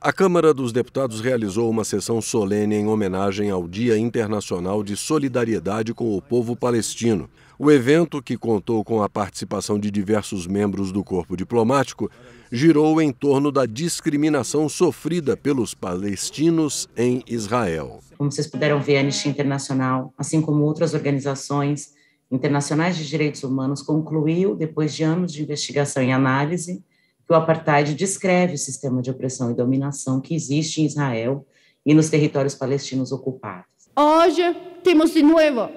A Câmara dos Deputados realizou uma sessão solene em homenagem ao Dia Internacional de Solidariedade com o povo palestino. O evento, que contou com a participação de diversos membros do corpo diplomático, girou em torno da discriminação sofrida pelos palestinos em Israel. Como vocês puderam ver, a Anistia Internacional, assim como outras organizações internacionais de direitos humanos, concluiu, depois de anos de investigação e análise, que o apartheid descreve o sistema de opressão e dominação que existe em Israel e nos territórios palestinos ocupados. Hoje temos de novo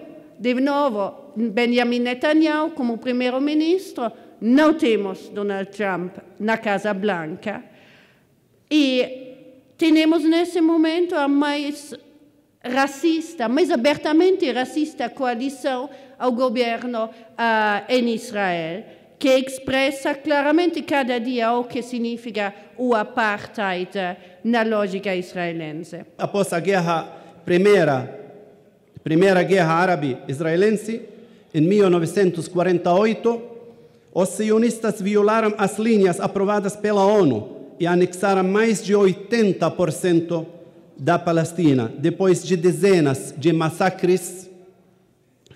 Benjamin Netanyahu como primeiro-ministro, não temos Donald Trump na Casa Branca e temos nesse momento a mais racista, mais abertamente racista coalição ao governo em Israel, que expressa claramente cada dia o que significa o apartheid na lógica israelense. Após a primeira guerra árabe-israelense, em 1948, os sionistas violaram as linhas aprovadas pela ONU e anexaram mais de 80% da Palestina, depois de dezenas de massacres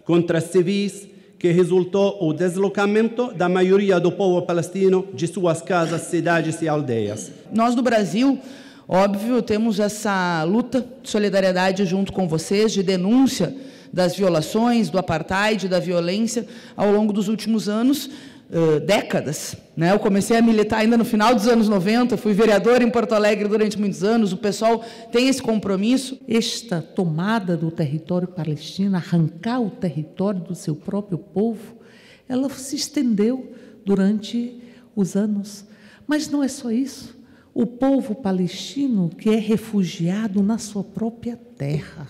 contra civis, que resultou o deslocamento da maioria do povo palestino de suas casas, cidades e aldeias. Nós, no Brasil, óbvio, temos essa luta de solidariedade junto com vocês, de denúncia das violações, do apartheid, da violência ao longo dos últimos anos, décadas. Eu comecei a militar ainda no final dos anos 90, fui vereadora em Porto Alegre durante muitos anos, o pessoal tem esse compromisso. Esta tomada do território palestino, arrancar o território do seu próprio povo, ela se estendeu durante os anos. Mas não é só isso. O povo palestino que é refugiado na sua própria terra,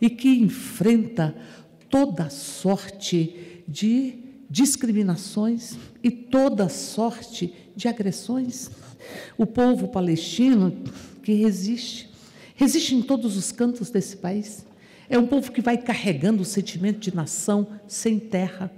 e que enfrenta toda sorte de discriminações e toda sorte de agressões. O povo palestino que resiste em todos os cantos desse país. É um povo que vai carregando o sentimento de nação sem terra.